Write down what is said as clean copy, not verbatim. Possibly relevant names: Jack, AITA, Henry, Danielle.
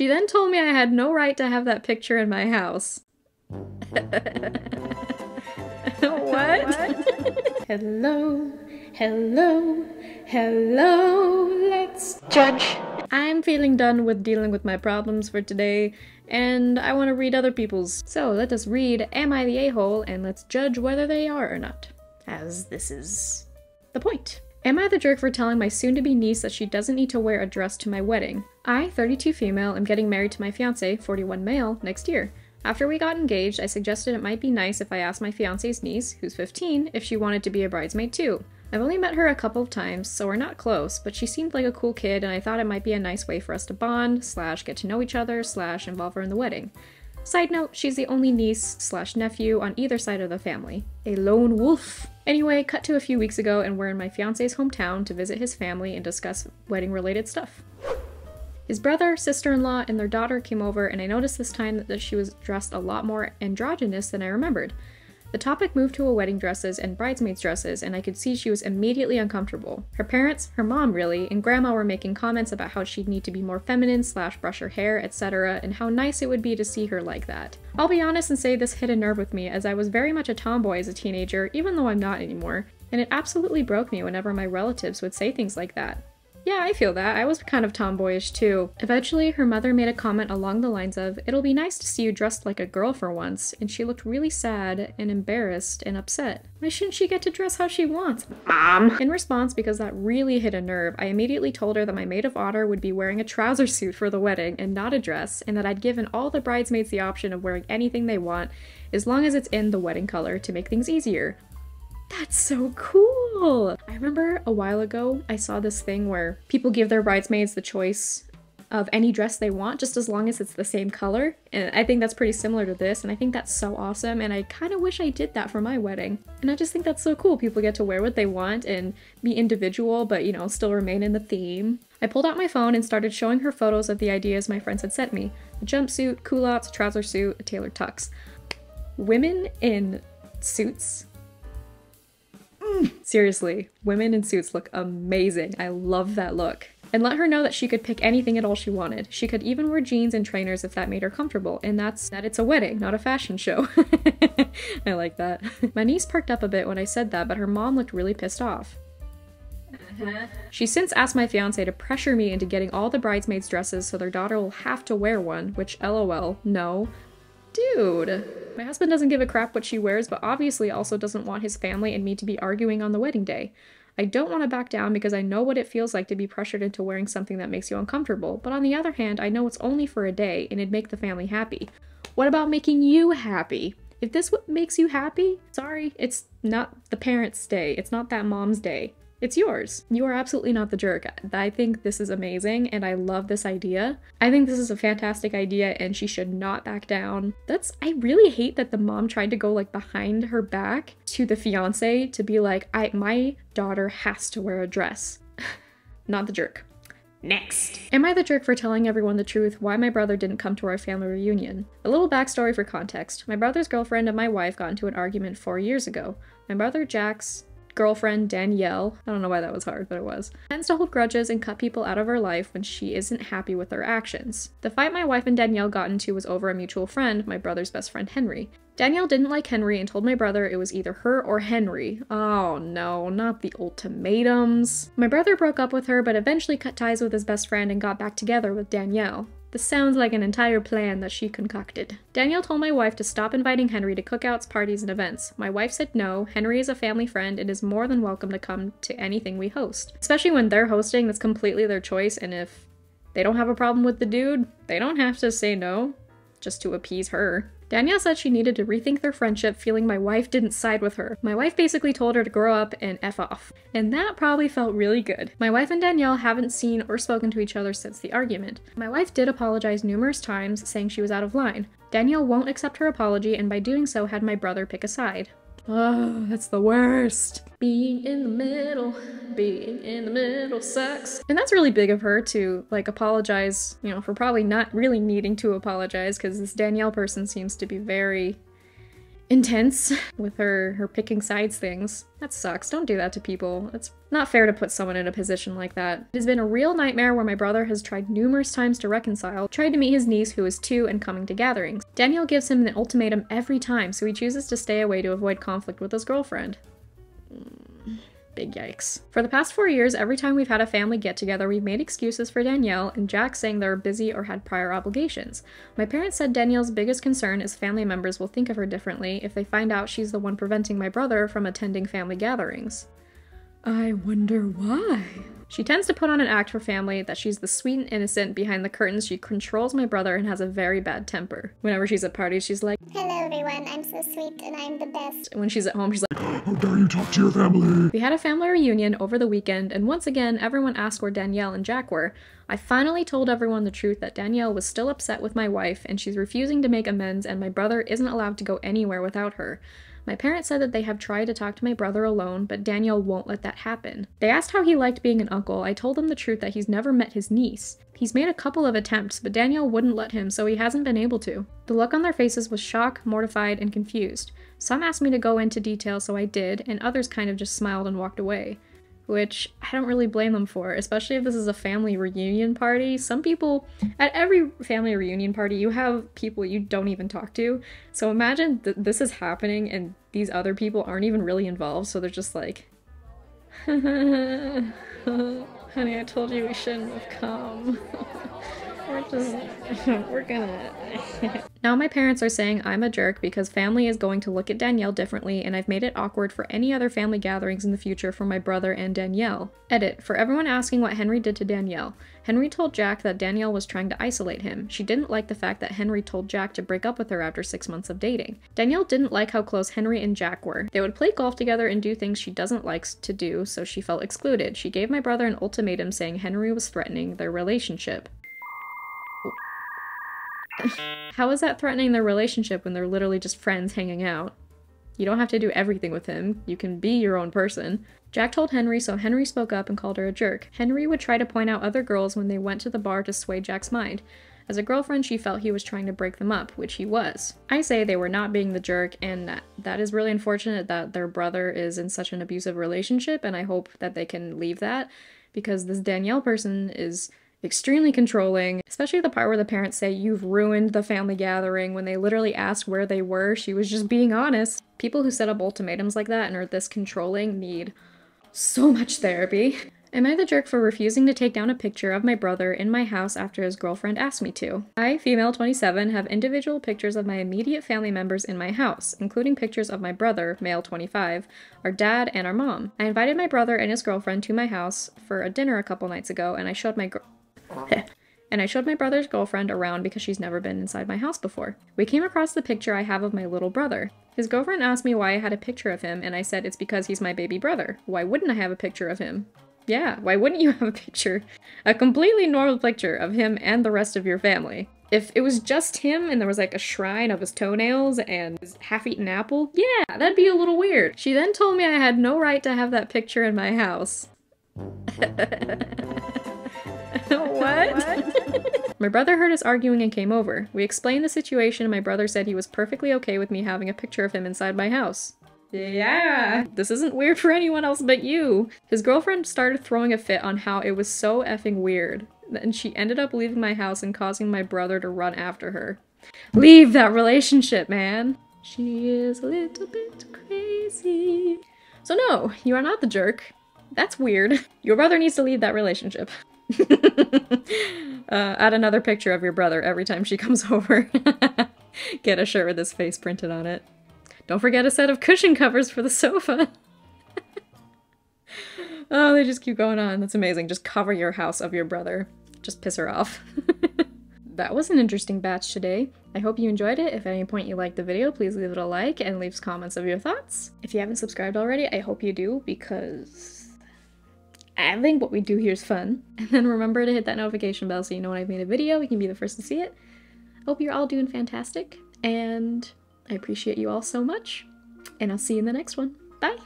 She then told me I had no right to have that picture in my house. What? Hello, hello, hello, let's judge. I'm feeling done with dealing with my problems for today, and I want to read other people's. So let us read Am I the A-hole, and let's judge whether they are or not, as this is the point. Am I the jerk for telling my soon-to-be niece that she doesn't need to wear a dress to my wedding? I, 32 female, am getting married to my fiancé, 41 male, next year. After we got engaged, I suggested it might be nice if I asked my fiancé's niece, who's 15, if she wanted to be a bridesmaid too. I've only met her a couple of times, so we're not close, but she seemed like a cool kid and I thought it might be a nice way for us to bond, slash get to know each other, slash involve her in the wedding. Side note, she's the only niece slash nephew on either side of the family. A lone wolf. Anyway, cut to a few weeks ago and we're in my fiance's hometown to visit his family and discuss wedding related stuff. His brother, sister-in-law, and their daughter came over and I noticed this time that she was dressed a lot more androgynous than I remembered. The topic moved to a wedding dresses and bridesmaids dresses and I could see she was immediately uncomfortable. Her parents, her mom really, and grandma were making comments about how she'd need to be more feminine slash brush her hair, etc. and how nice it would be to see her like that. I'll be honest and say this hit a nerve with me as I was very much a tomboy as a teenager, even though I'm not anymore, and it absolutely broke me whenever my relatives would say things like that. Yeah, I feel that. I was kind of tomboyish too. Eventually, her mother made a comment along the lines of, "It'll be nice to see you dressed like a girl for once," and she looked really sad and embarrassed and upset. Why shouldn't she get to dress how she wants, Mom? In response, because that really hit a nerve, I immediately told her that my maid of honor would be wearing a trouser suit for the wedding and not a dress, and that I'd given all the bridesmaids the option of wearing anything they want, as long as it's in the wedding color to make things easier. That's so cool! I remember a while ago I saw this thing where people give their bridesmaids the choice of any dress they want just as long as it's the same color, and I think that's pretty similar to this, and I think that's so awesome, and I kind of wish I did that for my wedding. And I just think that's so cool. People get to wear what they want and be individual, but you know, still remain in the theme. I pulled out my phone and started showing her photos of the ideas my friends had sent me. A jumpsuit, culottes, a trouser suit, a tailored tux. Women in suits? Seriously, women in suits look amazing. I love that look. And let her know that she could pick anything at all she wanted. She could even wear jeans and trainers if that made her comfortable, and that's that it's a wedding, not a fashion show. I like that. My niece perked up a bit when I said that, but her mom looked really pissed off. She's since asked my fiancé to pressure me into getting all the bridesmaids' dresses so their daughter will have to wear one, which lol, no. Dude, my husband doesn't give a crap what she wears, but obviously also doesn't want his family and me to be arguing on the wedding day. I don't want to back down because I know what it feels like to be pressured into wearing something that makes you uncomfortable, but on the other hand, I know it's only for a day and it'd make the family happy. What about making you happy? If this what makes you happy, sorry, it's not the parents' day, it's not that mom's day. It's yours. You are absolutely not the jerk. I think this is amazing and I love this idea. I think this is a fantastic idea and she should not back down. I really hate that the mom tried to go like behind her back to the fiance to be like, my daughter has to wear a dress. Not the jerk. Next. Am I the jerk for telling everyone the truth why my brother didn't come to our family reunion? A little backstory for context. My brother's girlfriend and my wife got into an argument 4 years ago. My brother Jack's girlfriend, Danielle, I don't know why that was hard, but it was, tends to hold grudges and cut people out of her life when she isn't happy with their actions. The fight my wife and Danielle got into was over a mutual friend, my brother's best friend, Henry. Danielle didn't like Henry and told my brother it was either her or Henry. Oh no, not the ultimatums. My brother broke up with her, but eventually cut ties with his best friend and got back together with Danielle. This sounds like an entire plan that she concocted. Danielle told my wife to stop inviting Henry to cookouts, parties, and events. My wife said no, Henry is a family friend and is more than welcome to come to anything we host. Especially when they're hosting, that's completely their choice, and if they don't have a problem with the dude, they don't have to say no, just to appease her. Danielle said she needed to rethink their friendship, feeling my wife didn't side with her. My wife basically told her to grow up and F off. And that probably felt really good. My wife and Danielle haven't seen or spoken to each other since the argument. My wife did apologize numerous times, saying she was out of line. Danielle won't accept her apology, and by doing so had my brother pick a side. Oh, that's the worst. Being in the middle sucks. And that's really big of her to like apologize, you know, for probably not really needing to apologize because this Danielle person seems to be very intense with her picking sides things. That sucks. Don't do that to people. It's not fair to put someone in a position like that. It has been a real nightmare where my brother has tried numerous times to reconcile, tried to meet his niece who is 2 and coming to gatherings. Danielle gives him an ultimatum every time, so he chooses to stay away to avoid conflict with his girlfriend. Big yikes. For the past 4 years, every time we've had a family get-together, we've made excuses for Danielle and Jack, saying they're busy or had prior obligations. My parents said Danielle's biggest concern is family members will think of her differently if they find out she's the one preventing my brother from attending family gatherings. I wonder why. She tends to put on an act for family that she's the sweet and innocent behind the curtains. She controls my brother and has a very bad temper. Whenever she's at parties, she's like, "Hello everyone, I'm so sweet and I'm the best." And when she's at home, she's like, "How dare you talk to your family?" We had a family reunion over the weekend, and once again, everyone asked where Danielle and Jack were. I finally told everyone the truth that Danielle was still upset with my wife, and she's refusing to make amends, and my brother isn't allowed to go anywhere without her. My parents said that they have tried to talk to my brother alone, but Danielle won't let that happen. They asked how he liked being an uncle. I told them the truth that he's never met his niece. He's made a couple of attempts, but Danielle wouldn't let him, so he hasn't been able to. The look on their faces was shock, mortified, and confused. Some asked me to go into detail, so I did, and others kind of just smiled and walked away. Which I don't really blame them for, especially if this is a family reunion party. Some people, at every family reunion party, you have people you don't even talk to. So imagine this is happening and these other people aren't even really involved, so they're just like, honey, I told you we shouldn't have come. We're gonna... Now my parents are saying I'm a jerk because family is going to look at Danielle differently, and I've made it awkward for any other family gatherings in the future for my brother and Danielle. Edit, for everyone asking what Henry did to Danielle. Henry told Jack that Danielle was trying to isolate him. She didn't like the fact that Henry told Jack to break up with her after 6 months of dating. Danielle didn't like how close Henry and Jack were. They would play golf together and do things she doesn't like to do, so she felt excluded. She gave my brother an ultimatum saying Henry was threatening their relationship. How is that threatening their relationship when they're literally just friends hanging out? You don't have to do everything with him. You can be your own person. Jack told Henry, so Henry spoke up and called her a jerk. Henry would try to point out other girls when they went to the bar to sway Jack's mind. As a girlfriend, she felt he was trying to break them up, which he was. I say they were not being the jerk, and that is really unfortunate that their brother is in such an abusive relationship, and I hope that they can leave that, because this Danielle person is extremely controlling, especially the part where the parents say you've ruined the family gathering when they literally asked where they were. She was just being honest. People who set up ultimatums like that and are this controlling need so much therapy. Am I the jerk for refusing to take down a picture of my brother in my house after his girlfriend asked me to? I, female 27, have individual pictures of my immediate family members in my house, including pictures of my brother, male 25, our dad, and our mom. I invited my brother and his girlfriend to my house for a dinner a couple nights ago, and I showed my brother's girlfriend around because she's never been inside my house before. We came across the picture I have of my little brother. His girlfriend asked me why I had a picture of him, and I said it's because he's my baby brother. Why wouldn't I have a picture of him? Yeah, why wouldn't you have a picture? A completely normal picture of him and the rest of your family. If it was just him and there was like a shrine of his toenails and his half-eaten apple, yeah, that'd be a little weird. She then told me I had no right to have that picture in my house. What? My brother heard us arguing and came over. We explained the situation, and my brother said he was perfectly okay with me having a picture of him inside my house. Yeah, this isn't weird for anyone else but you. His girlfriend started throwing a fit on how it was so effing weird, and she ended up leaving my house and causing my brother to run after her. Leave that relationship, man. She is a little bit crazy. So no, you are not the jerk. That's weird. Your brother needs to leave that relationship. Add another picture of your brother every time she comes over. Get a shirt with his face printed on it. Don't forget a set of cushion covers for the sofa. Oh, they just keep going on. That's amazing. Just cover your house of your brother. Just piss her off. That was an interesting batch today. I hope you enjoyed it. If at any point you liked the video, please leave it a like and leave comments of your thoughts. If you haven't subscribed already, I hope you do, because I think what we do here is fun. And then remember to hit that notification bell so you know when I've made a video. You can be the first to see it. Hope you're all doing fantastic, and I appreciate you all so much, and I'll see you in the next one. Bye!